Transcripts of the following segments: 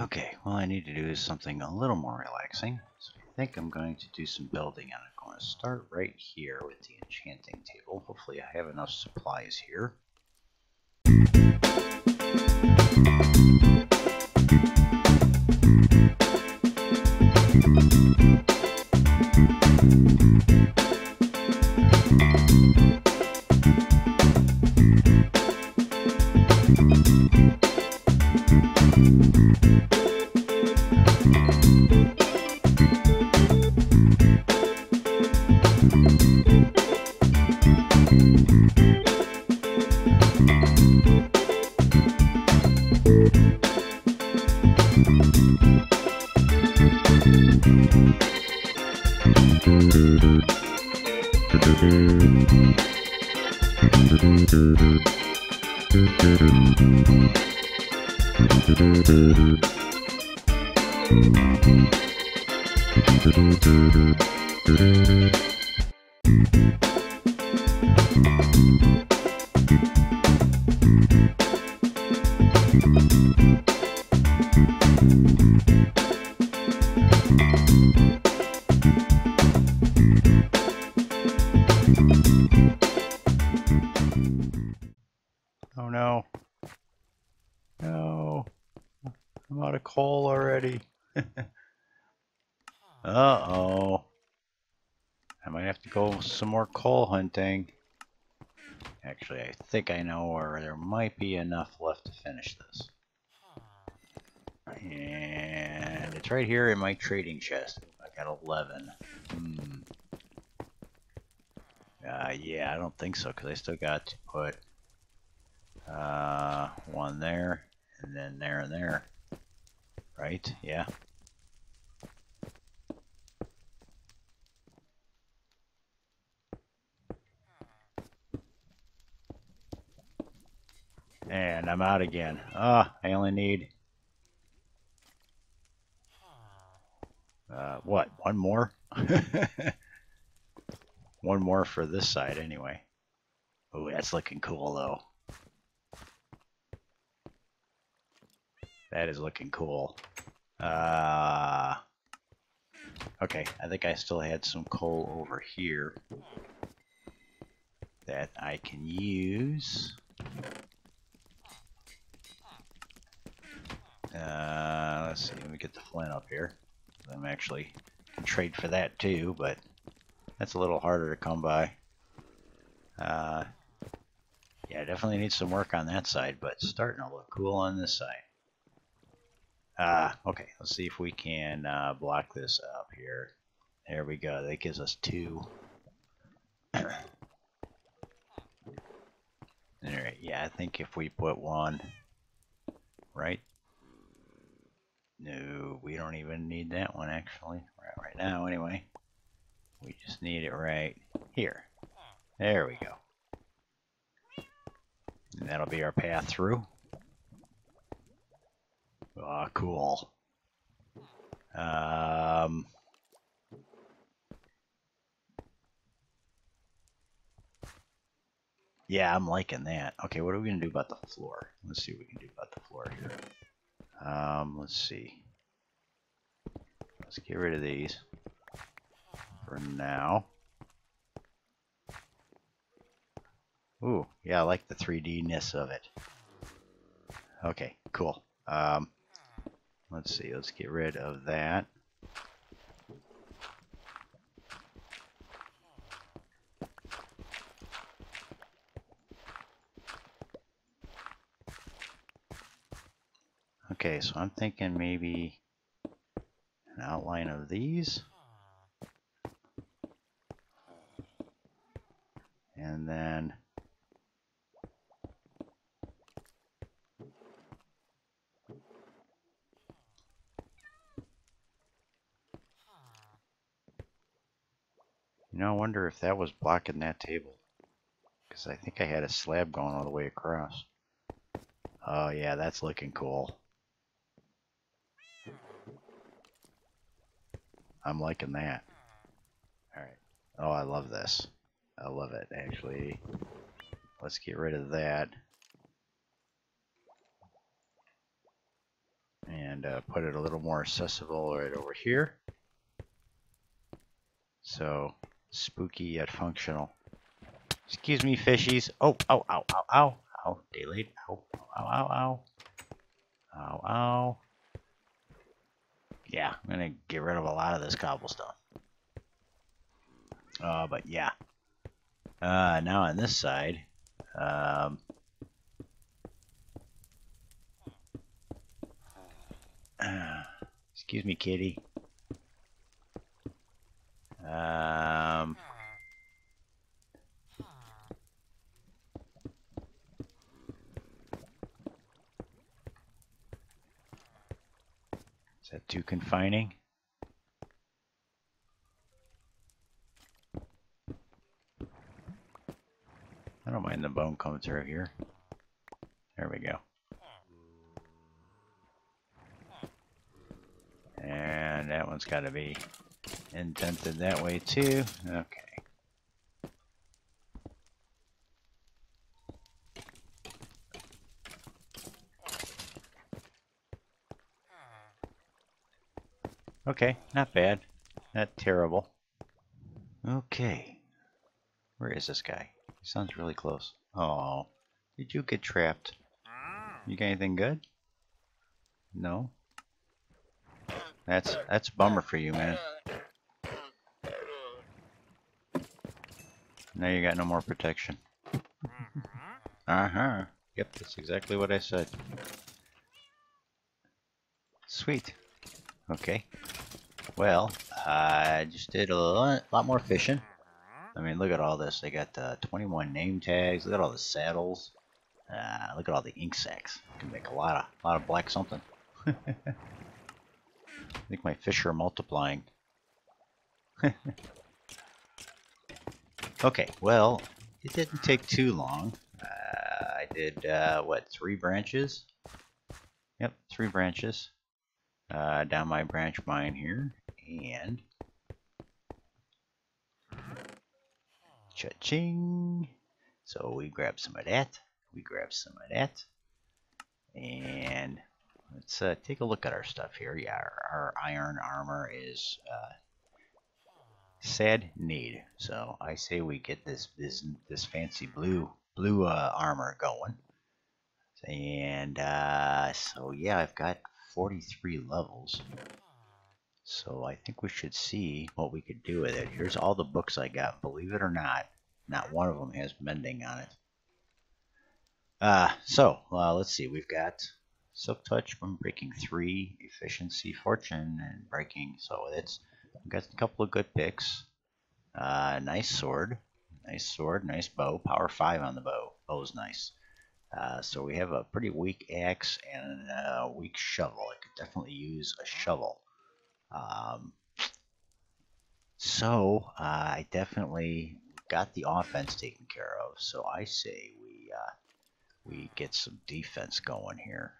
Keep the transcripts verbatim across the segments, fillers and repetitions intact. Okay, all I need to do is something a little more relaxing. So I think I'm going to do some building, and I'm going to start right here with the enchanting table. Hopefully I have enough supplies here. Oh no. No. I'm out of coal already. Uh-oh. I might have to go some more coal hunting. Actually, I think I know where there might be enough left to finish this. And it's right here in my trading chest. I got eleven. Hmm. Uh, yeah, I don't think so, because I still got to put uh, one there, and then there and there. Right? Yeah. And I'm out again. Ah, oh, I only need... Uh, what? One more? One more for this side, anyway. Ooh, that's looking cool, though. That is looking cool. Uh, okay, I think I still had some coal over here that I can use. Uh, let's see, let me get the flint up here. I'm actually can trade for that too, but that's a little harder to come by. Uh, yeah, definitely need some work on that side, but starting to look cool on this side. Uh, okay, let's see if we can uh, block this up here. There we go, that gives us two. Alright, yeah, I think if we put one right... No, we don't even need that one actually, right, right now anyway. We just need it right here. There we go. And that'll be our path through. Ah, oh, cool. Um, yeah, I'm liking that. Okay, what are we going to do about the floor? Let's see what we can do about the floor here. Um, let's see. Let's get rid of these for now. Ooh, yeah, I like the three D-ness of it. Okay, cool. Um, let's see, let's get rid of that. Okay, so I'm thinking maybe an outline of these. And then you know, I wonder if that was blocking that table. Because I think I had a slab going all the way across. Oh yeah, that's looking cool. I'm liking that. Alright. Oh, I love this. I love it, actually. Let's get rid of that. and uh, put it a little more accessible right over here. So spooky yet functional. Excuse me, fishies. Oh, ow, ow, ow, ow, ow, daylight, ow, ow, ow, ow, ow, ow. Yeah, I'm gonna get rid of a lot of this cobblestone. Uh, but yeah. Uh, now on this side, um, uh, excuse me, kitty. Um. Is that too confining? I don't mind the bone coming through here. There we go. And that one's got to be indented that way too. Okay. Okay, not bad. Not terrible. Okay. Where is this guy? He sounds really close. Oh, did you get trapped? You got anything good? No? That's that's a bummer for you, man. Now you got no more protection. Uh-huh. Yep, that's exactly what I said. Sweet. Okay. Well, I just did a lot, lot more fishing. I mean, look at all this. They got uh, twenty-one name tags. Look at all the saddles. Uh, look at all the ink sacks. Can make a lot of, a lot of black something. I think my fish are multiplying. Okay. Well, it didn't take too long. Uh, I did uh, what? Three branches. Yep, three branches. Uh, down my branch mine here, and cha-ching. So we grab some of that, we grab some of that, and let's uh, take a look at our stuff here. Yeah, our, our iron armor is uh, sad need, so I say we get this this this fancy blue blue uh, armor going. And uh, so yeah, I've got forty-three levels, so I think we should see what we could do with it. Here's all the books I got. Believe it or not, not one of them has mending on it. Uh, so uh, let's see. We've got self-touch from breaking three, efficiency, fortune, and breaking. So it's we've got a couple of good picks. Uh, nice sword, nice sword, nice bow. Power five on the bow. Bow's nice. Uh, so we have a pretty weak axe and a weak shovel. I could definitely use a shovel. Um, so uh, I definitely got the offense taken care of. So I say we uh, we get some defense going here.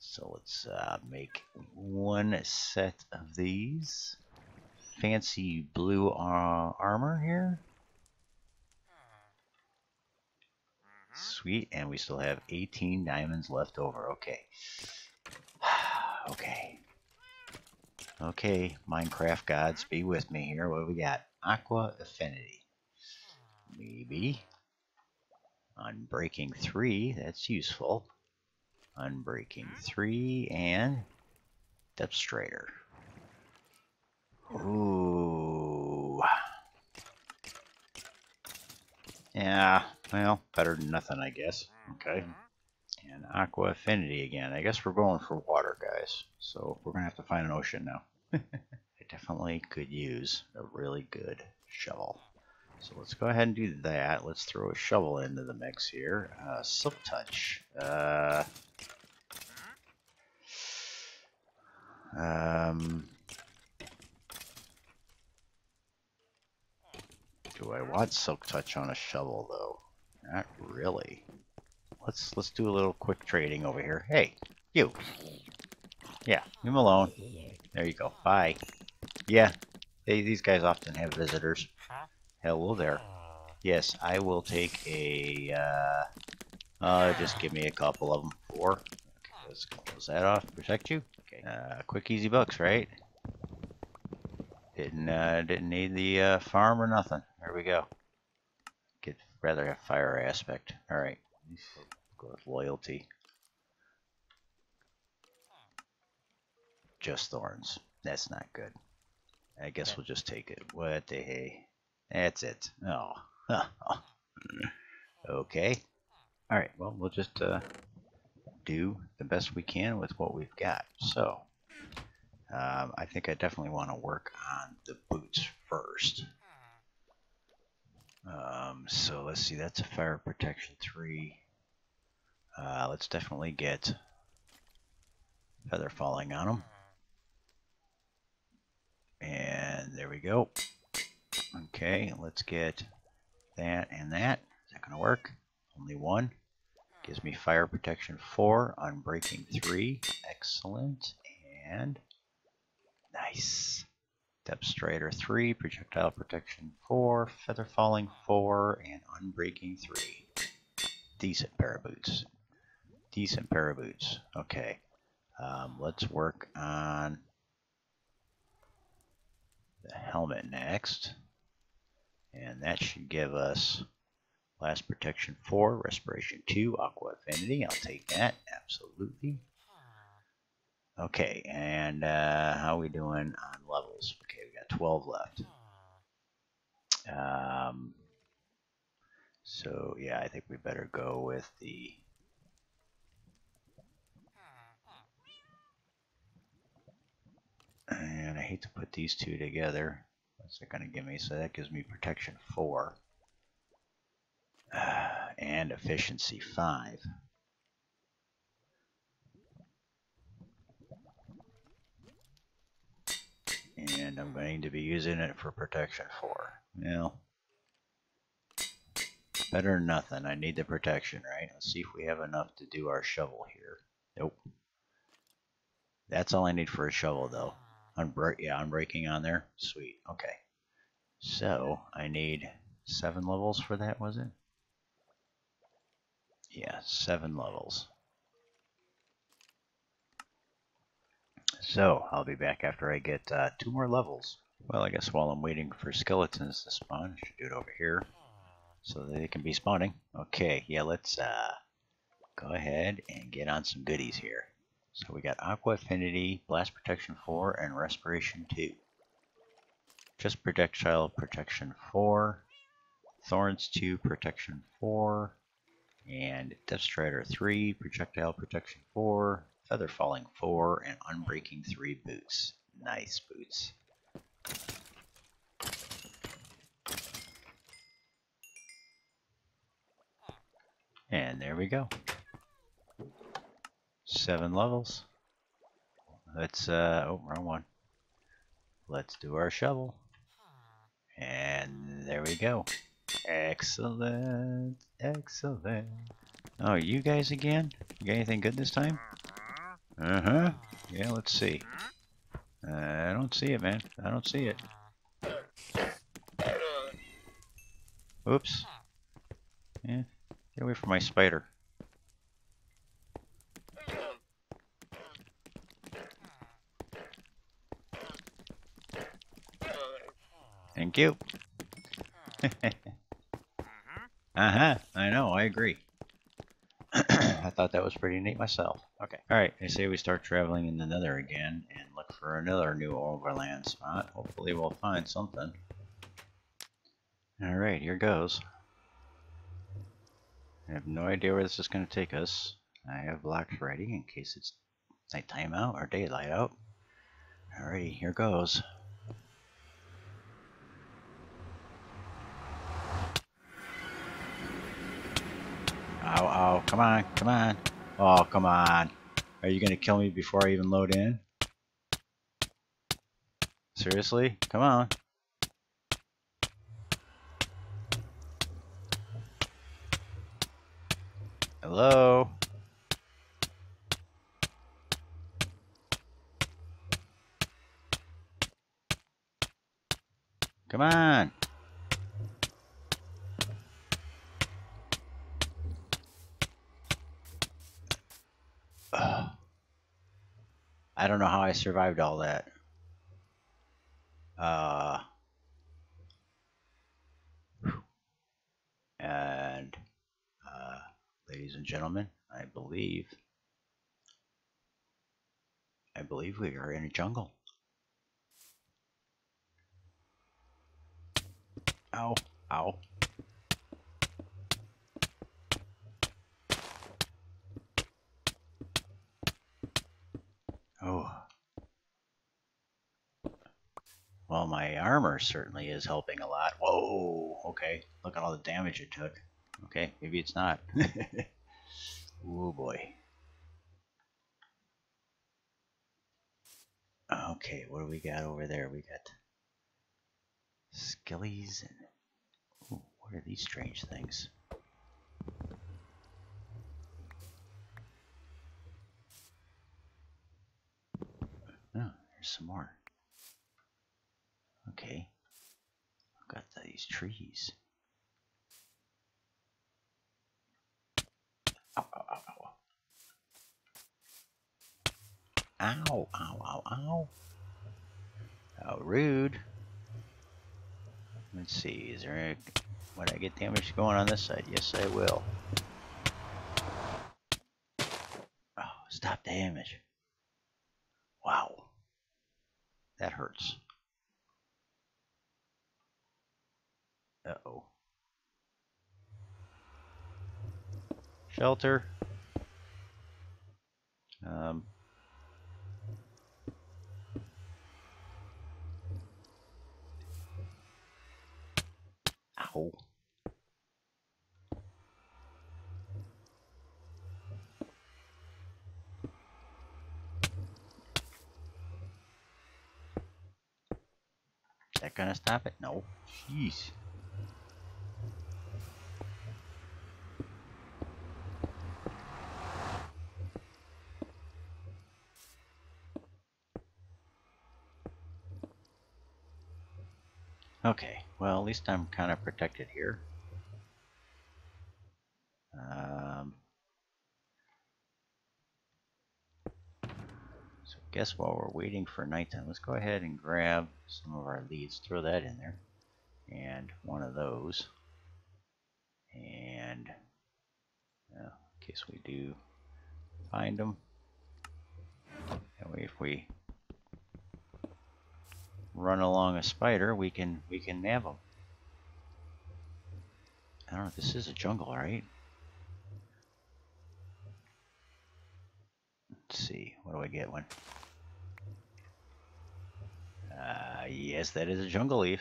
So let's uh, make one set of these fancy blue uh, armor here. Sweet, and we still have eighteen diamonds left over. Okay. Okay. Okay, Minecraft gods, be with me here. What do we got? Aqua Affinity. Maybe. Unbreaking three, that's useful. Unbreaking three, and Depth Strider. Ooh. Yeah. Well, better than nothing, I guess. Okay. And Aqua Affinity again. I guess we're going for water, guys. So we're going to have to find an ocean now. I definitely could use a really good shovel. So let's go ahead and do that. Let's throw a shovel into the mix here. Uh, Silk Touch. Uh, um, do I want Silk Touch on a shovel, though? Not really. Let's let's do a little quick trading over here. Hey, you. Yeah, leave him alone. There you go. Bye. Yeah, they, these guys often have visitors. Hello there. Yes, I will take a. Uh, uh, just give me a couple of them. Four. Okay, Let's close that off to protect you. Okay. Uh, quick, easy bucks, right? Didn't uh, didn't need the uh, farm or nothing. There we go. Get rather a fire aspect. All right. Go with loyalty. Just thorns. That's not good. I guess we'll just take it. What the hey? That's it. Oh. Okay. All right. Well, we'll just uh, do the best we can with what we've got. So, um, I think I definitely want to work on the boots first. Um, so let's see. That's a fire protection three. Uh, let's definitely get feather falling on them. And there we go. Okay, let's get that and that. Is that going to work? Only one. Gives me fire protection four, unbreaking three. Excellent. And nice. Step strider three, projectile protection four, feather falling four, and unbreaking three. Decent pair of boots. Decent pair of boots. Okay. Um, let's work on the helmet next. And that should give us blast protection four, respiration two, aqua affinity. I'll take that, absolutely. Okay, and uh, how are we doing on levels? Okay, we got twelve left. Um, so yeah, I think we better go with the and I hate to put these two together. What's it gonna give me? So that gives me protection four uh, and efficiency five. And I'm going to be using it for protection four. Well, better than nothing. I need the protection, right? Let's see if we have enough to do our shovel here. Nope. That's all I need for a shovel, though. Unbreak, yeah, unbreaking on there. Sweet. Okay. So I need seven levels for that, was it? Yeah, seven levels. So I'll be back after I get uh, two more levels. Well, I guess while I'm waiting for skeletons to spawn, I should do it over here so that they can be spawning. Okay. Yeah, let's uh, go ahead and get on some goodies here. So we got Aqua Affinity, Blast Protection four, and Respiration two. Just Projectile Protection four, Thorns two, Protection four, and Death Strider three, Projectile Protection four, Feather Falling four, and Unbreaking three boots. Nice boots. And there we go. Seven levels. Let's uh oh, wrong one. Let's do our shovel. And there we go. Excellent. Excellent. Oh, you guys again? You got anything good this time? Uh-huh. Yeah, let's see. Uh, I don't see it, man. I don't see it. Oops. Yeah. Get away from my spider. Thank you. Uh-huh, I know, I agree. I thought that was pretty neat myself. Okay, alright, I say we start traveling in the Nether again and look for another new overland spot. Hopefully we'll find something. Alright, here goes. I have no idea where this is going to take us. I have blocks ready in case it's nighttime out or daylight out. Alrighty, here goes. Ow, ow, come on, come on. Oh, come on. Are you going to kill me before I even load in? Seriously? Come on. Hello? Come on. Uh. I don't know how I survived all that. Uh, and, uh, ladies and gentlemen, I believe, I believe we are in a jungle. Ow, ow. Oh. Well, my armor certainly is helping a lot. Whoa, okay. Look at all the damage it took. Okay, maybe it's not. Oh boy. Okay, what do we got over there? We got skillies and... Ooh, what are these strange things? Oh, there's some more. Okay. I've got these trees. Ow, ow, ow, ow. Ow, ow, ow, ow. How rude. Let's see, is there any... Would I get damage going on this side? Yes, I will. Oh, stop the damage. Wow. That hurts. Uh-oh. Shelter. Um... Ow. Is that gonna stop it? No. Jeez. Okay, well, at least I'm kind of protected here. Um, so guess while we're waiting for nighttime, let's go ahead and grab some of our leads, throw that in there, and one of those. And well, in case we do find them, that way if we run along a spider, we can we can nab them. I don't know, this is a jungle, right? Let's see, what do I get one? Uh, yes, that is a jungle leaf.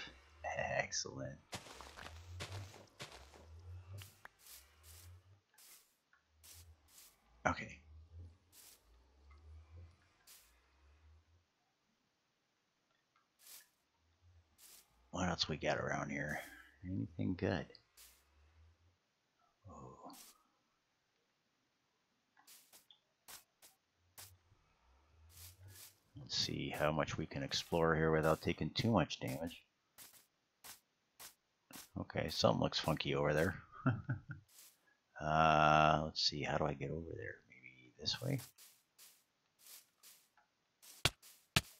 Excellent. Okay. What else we got around here? Anything good? Oh. Let's see how much we can explore here without taking too much damage. Okay, something looks funky over there. uh, let's see, how do I get over there? Maybe this way?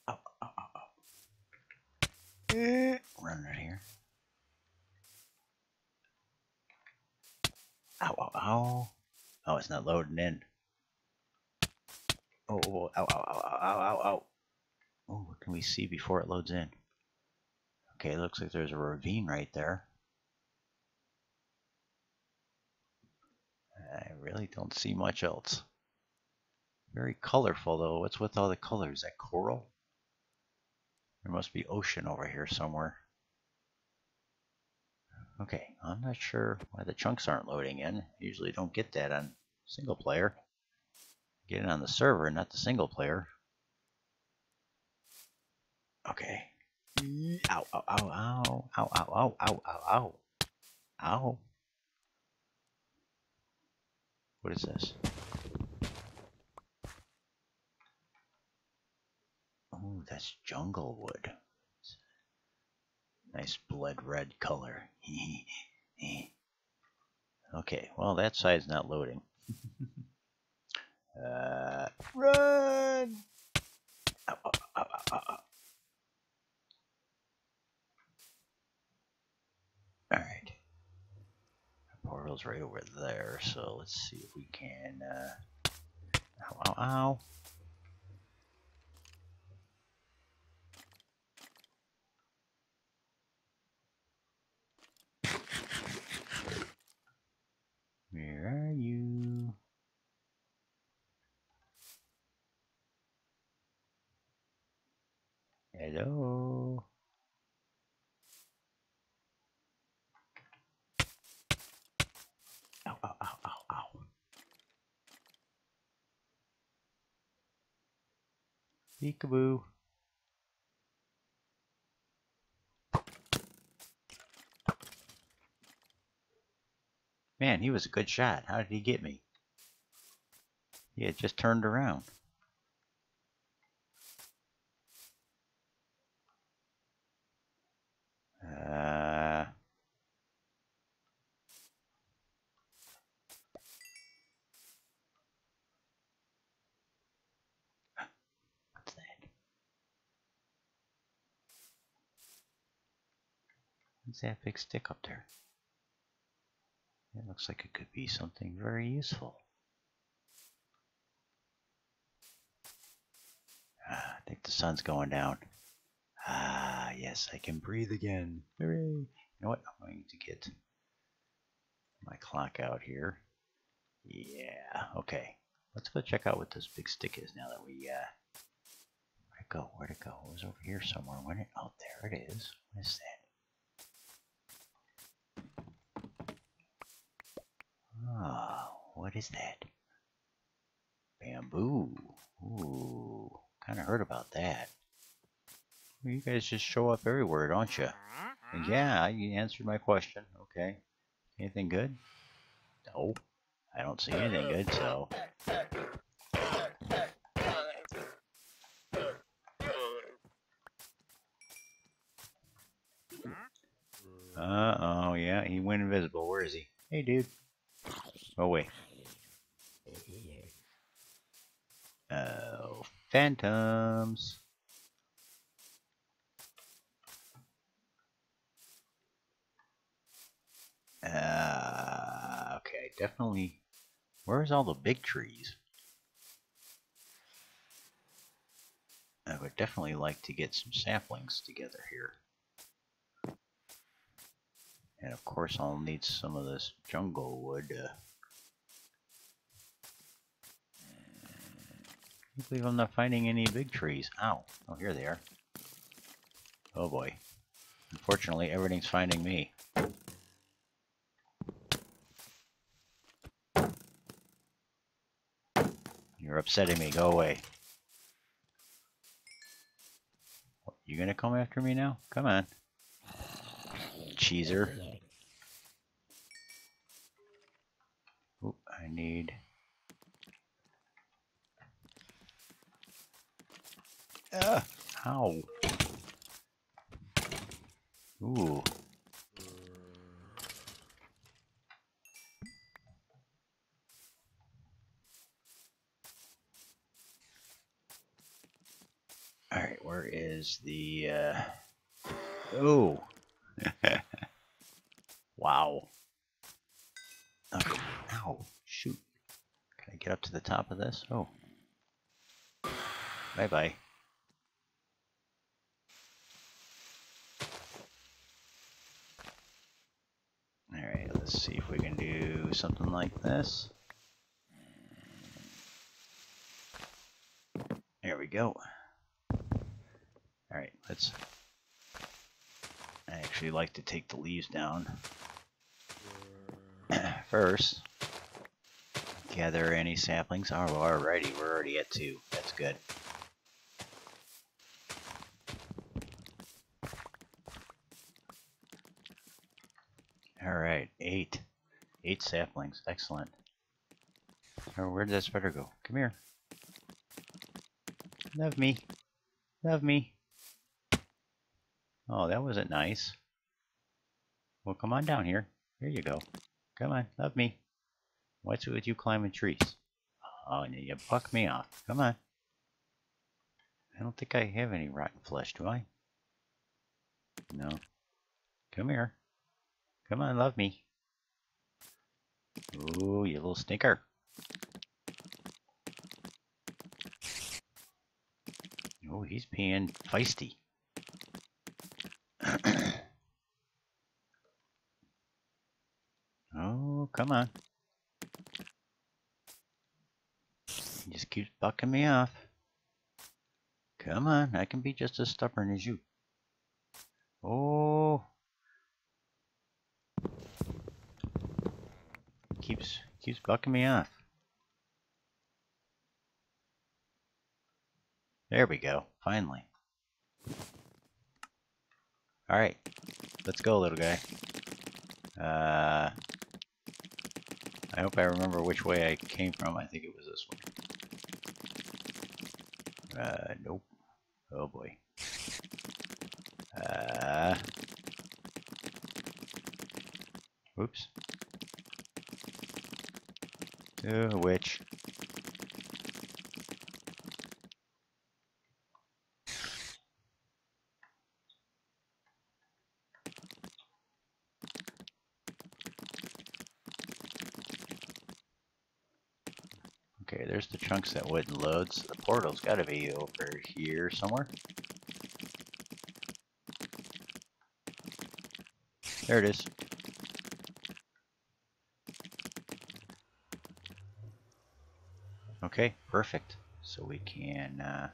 Oh, oh, oh, oh. Eh. Run right here. Ow, ow, ow. Oh, it's not loading in. Oh, oh, ow, ow, ow, ow, ow, ow. Oh, what can we see before it loads in? Okay, it looks like there's a ravine right there. I really don't see much else. Very colorful, though. What's with all the colors? Is that coral? There must be ocean over here somewhere. Okay, I'm not sure why the chunks aren't loading in. I usually don't get that on single player. Get it on the server, not the single player. Okay. Ow, ow, ow, ow, ow, ow, ow, ow, ow, ow, ow. What is this? Oh, that's jungle wood. Nice blood red color. Okay, well, that side's not loading. uh, run! Alright. Portal's right over there, so let's see if we can, uh, ow, ow, ow. Where are you? Hello? Ow, ow, ow, ow, ow. Peekaboo. Man, he was a good shot. How did he get me? He had just turned around. Uh... What's that? What's that big stick up there? It looks like it could be something very useful. Ah, I think the sun's going down. Ah, yes, I can breathe again. Hooray! You know what? I'm going to get my clock out here. Yeah, okay. Let's go check out what this big stick is now that we... Uh, where'd it go? Where'd it go? It was over here somewhere. When it, oh, there it is. What is that? Ah, oh, what is that? Bamboo. Ooh, kind of heard about that. Well, you guys just show up everywhere, don't you? And yeah, you answered my question. Okay. Anything good? No, I don't see anything good. So. Uh oh, yeah, he went invisible. Where is he? Hey, dude. Oh wait. Oh, phantoms. Uh, okay, definitely. Where's all the big trees? I would definitely like to get some saplings together here. And of course I'll need some of this jungle wood. Uh, I believe I'm not finding any big trees. Ow. Oh, here they are. Oh boy. Unfortunately, everything's finding me. You're upsetting me. Go away. You gonna come after me now? Come on. Cheeser. Oop, I need... Uh, ow. Ooh. Alright, where is the... Uh... Ooh. Wow. Okay. Ow. Shoot. Can I get up to the top of this? Oh. Bye-bye. Alright, let's see if we can do something like this. There we go. Alright, let's... I actually like to take the leaves down first. Gather any saplings. Oh, alrighty, we're already at two. That's good. Alright, eight. Eight saplings. Excellent. Oh, where did that spider go? Come here. Love me. Love me. Oh, that wasn't nice. Well, come on down here. Here you go. Come on, love me. What's it with you climbing trees? Oh, and you buck me off. Come on. I don't think I have any rotten flesh, do I? No. Come here. Come on, love me. Oh, you little stinker. Oh, he's being feisty. Oh, come on. He just keeps bucking me off. Come on, I can be just as stubborn as you. Oh. Keeps, keeps bucking me off. There we go, finally. Alright, let's go, little guy. Uh, I hope I remember which way I came from. I think it was this one. Uh, nope. Oh boy. Uh, oops. To which. There's the chunks that wouldn't load, so the portal's got to be over here somewhere. There it is. Okay, perfect. So we can, uh,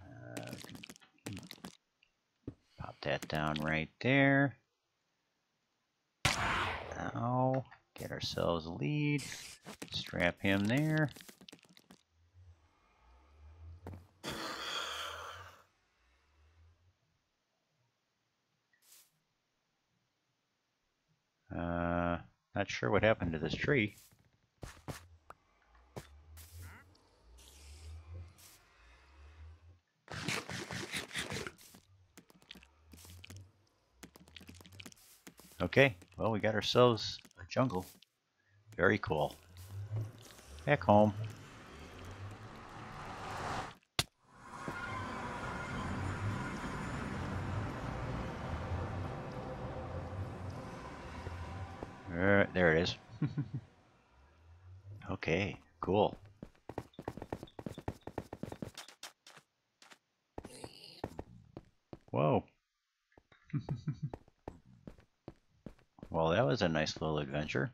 uh, we can pop that down right there. Now, get ourselves a lead. Strap him there. Uh, not sure what happened to this tree. Okay, well, we got ourselves a jungle. Very cool. Back home. Uh, there it is. Okay, cool. Whoa. Well, that was a nice little adventure.